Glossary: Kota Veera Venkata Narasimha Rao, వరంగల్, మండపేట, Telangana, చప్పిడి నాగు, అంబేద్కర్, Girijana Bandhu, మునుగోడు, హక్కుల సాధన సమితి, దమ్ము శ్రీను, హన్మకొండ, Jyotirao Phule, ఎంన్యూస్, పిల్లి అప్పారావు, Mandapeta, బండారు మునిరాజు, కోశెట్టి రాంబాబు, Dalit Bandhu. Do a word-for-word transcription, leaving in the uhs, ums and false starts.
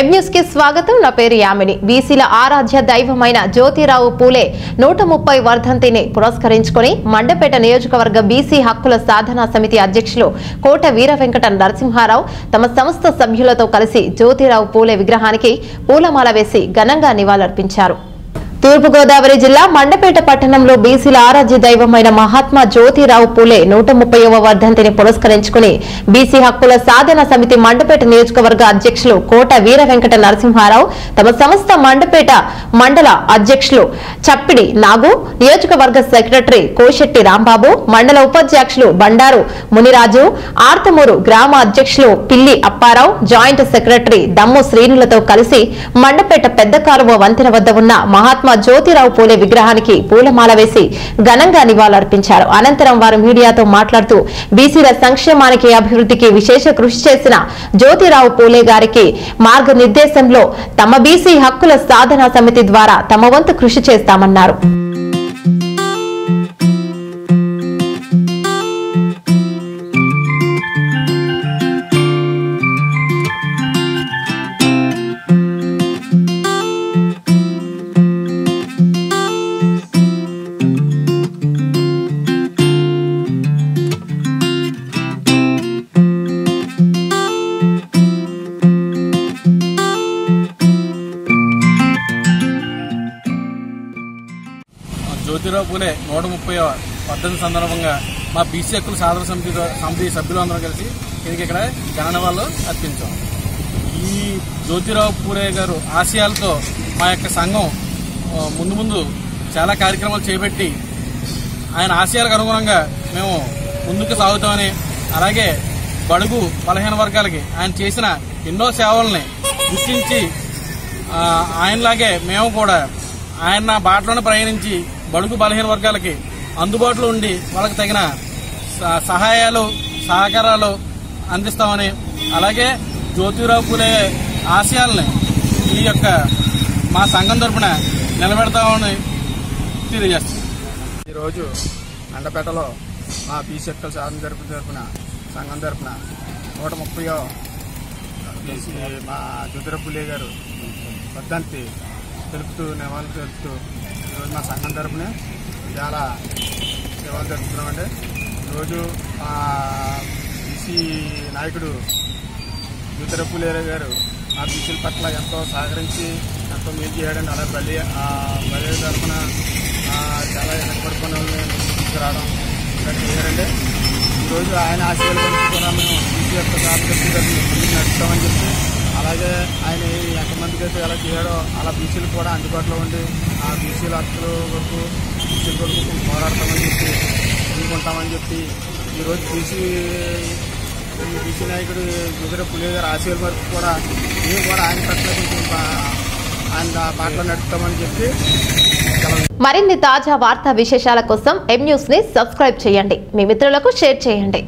ఎంన్యూస్కి స్వాగతం. నా పేరు యామిని. బీసీల ఆరాధ్య దైవమైన జ్యోతిరావు పూలే నూట ముప్పై వర్ధంతిని పురస్కరించుకొని మండపేట నియోజకవర్గ బీసీ హక్కుల సాధనా సమితి అధ్యక్షులు కోట వీర వెంకట నరసింహారావు తమ సంస్థ సభ్యులతో కలిసి జ్యోతిరావు పూలే విగ్రహానికి పూలమాల వేసి ఘనంగా నివాళులర్పించారు. తూర్పు గోదావరి జిల్లా మండపేట పట్టణంలో బీసీల ఆరాధ్య దైవమైన మహాత్మా జ్యోతిరావు పూలే నూట ముప్పైవ వర్ధంతిని పురస్కరించుకుని బీసీ హక్కుల సాధన సమితి మండపేట నియోజకవర్గ అధ్యక్షులు కోట వీర వెంకట నరసింహారావు తమ సంస్థ మండపేట మండల అధ్యక్షులు చప్పిడి నాగు, నియోజకవర్గ సెక్రటరీ కోశెట్టి రాంబాబు, మండల ఉపాధ్యక్షులు బండారు మునిరాజు, ఆర్తమూరు గ్రామ అధ్యక్షులు పిల్లి అప్పారావు, జాయింట్ సెక్రటరీ దమ్ము శ్రీనులతో కలిసి మండపేట పెద్ద కాలువ వంతెన వద్ద ఉన్న మహాత్మా జ్యోతిరావు పూలే విగ్రహానికి పూలమాల వేసి ఘనంగా నివాళులర్పించారు. అనంతరం వారు మీడియాతో మాట్లాడుతూ బీసీల సంక్షేమానికి, అభివృద్ధికి విశేష కృషి చేసిన జ్యోతిరావు పూలే గారికి మార్గనిర్దేశంలో తమ బీసీ హక్కుల సాధనా సమితి ద్వారా తమ వంతు కృషి చేస్తామన్నారు. జ్యోతిరావు పూలే నూట ముప్పై పద్దెనిమిది సందర్భంగా మా బీసీ హక్కుల సాధన సమితి సమితి సభ్యులందరం కలిసి దీనికి ఇక్కడ ఘననివాళులు అర్పించాం. ఈ జ్యోతిరావు పూలే గారు ఆశయాలతో మా యొక్క సంఘం ముందు ముందు చాలా కార్యక్రమాలు చేపట్టి ఆయన ఆశయాలకు అనుగుణంగా మేము ముందుకు సాగుతామని, అలాగే బడుగు బలహీన వర్గాలకి ఆయన చేసిన ఎన్నో సేవల్ని గుర్తించి ఆయనలాగే మేము కూడా ఆయన బాటలోనే ప్రయాణించి బడుగు బలహీన వర్గాలకి అందుబాటులో ఉండి వాళ్ళకి తగిన సహాయాలు సహకారాలు అందిస్తామని, అలాగే జ్యోతిరావు పూలే ఆశయాలని ఈ యొక్క మా సంఘం తరఫున నిలబెడతామని తెలియజేస్తాం. ఈరోజు మండపేటలో మా బీసీ హక్కుల సాధన సమితి తరఫున సంఘం తరఫున నూట ముప్పయో మా జ్యోతిరావు పూలే గారు వర్ధంతి తెలుపుతూ నివాళులు తెలుపుతూ ఈరోజు మా సంఘం తరపున చాలా సేవలు జరుపుతున్నామండి. ఈరోజు మా బీసీ నాయకుడు జ్యోతిరావు పూలే గారు మా బీసీల పట్ల ఎంతో సహకరించి ఎంతో మేలు చేయడం, అలా బలి బలి తరఫున చాలా వెనకబడుకునే తీసుకురావడం ఇలా చేయాలండి. ఈరోజు ఆయన ఆశయాలు కూడా మేము బీసీ యొక్క సాధించి నడుస్తామని చెప్పి, అలాగే ఆయన ఎంతమందికి అయితే ఎలా చేయడో అలా బీసీలు కూడా అందుబాటులో ఉండి ఆ బీసీల హక్కుల వరకు బీసీల వరకు పోరాడతామని చెప్పి అందుకుంటామని చెప్పి ఈరోజు బీసీ బీసీ నాయకుడు జ్యోతిరావు పూలే గారు ఆశయాల వరకు కూడా మేము కూడా ఆయన ప్రశ్న ఆయన బాటలో నడుపుతామని చెప్పి. మరిన్ని తాజా వార్తా విశేషాల కోసం ఎం న్యూస్ ని సబ్స్క్రైబ్ చేయండి, మీ మిత్రులకు షేర్ చేయండి.